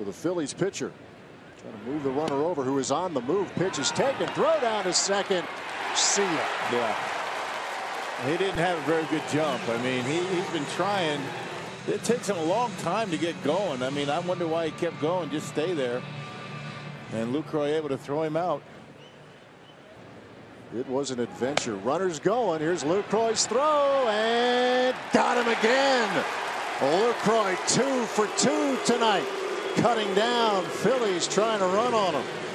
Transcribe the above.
to the Phillies pitcher. Trying to move the runner over, who is on the move. Pitch is taken. Throw down to second. See ya. Yeah. He didn't have a very good jump. I mean, he's been trying. It takes him a long time to get going. I mean, I wonder why he kept going. Just stay there. And Lucroy able to throw him out. It was an adventure. Runners going. Here's Lucroy's throw, and got him again. Lucroy 2 for 2 tonight, cutting down. Phillies trying to run on him.